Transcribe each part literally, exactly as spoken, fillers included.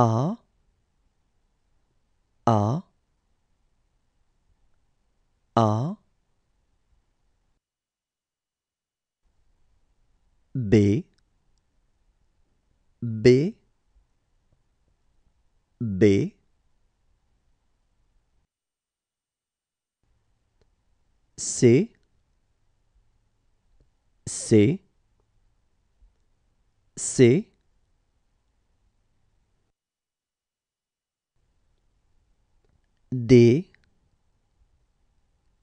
A, A, A, B, B, B, C, C, C, D,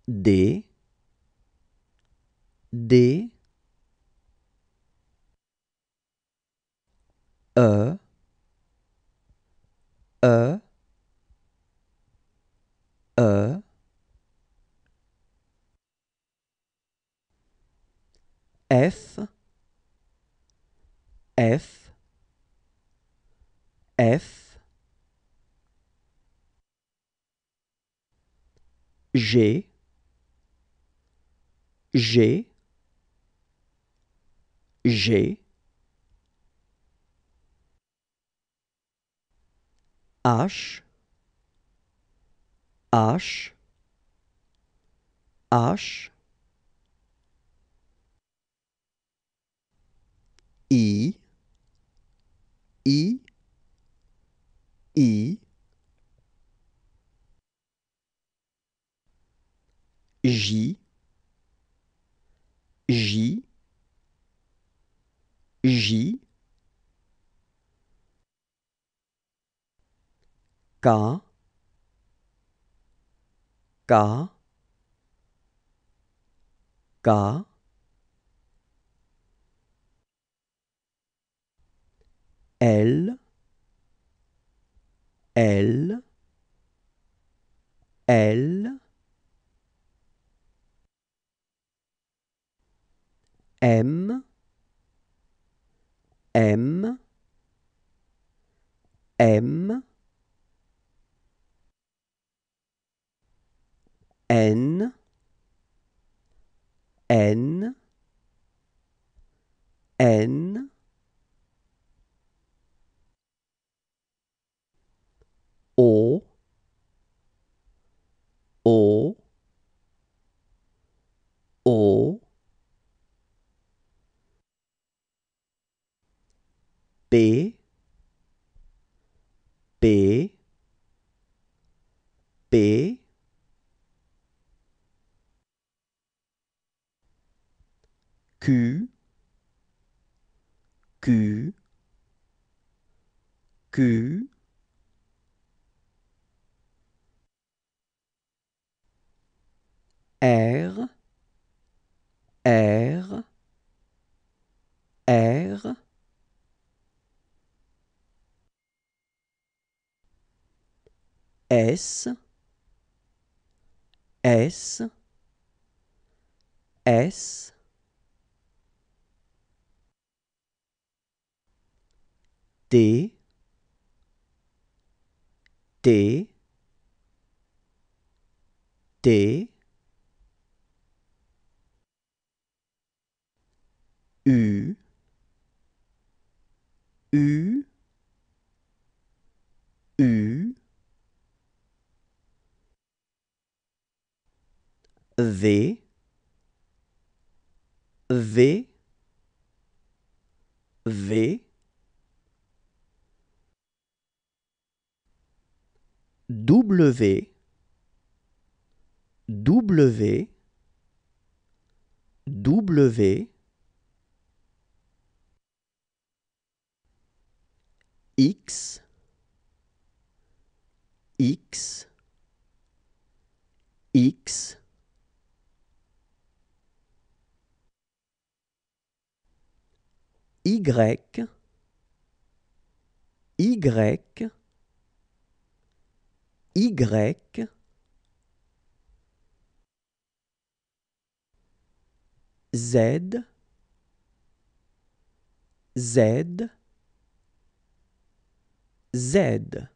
D, D, E, E, E, F, F, F, G, G, G, H, H, H, I, I, I, J, J, J, K, K, K, L, L, L, M, M, M, N, N, N, O, O, O, P, P, P, Q, Q, Q, R, R, R, S, S, S, T, T, T, U, U, U, V, V, V, W, W, W, X, X, X, Y, Y, Y, Z, Z, Z.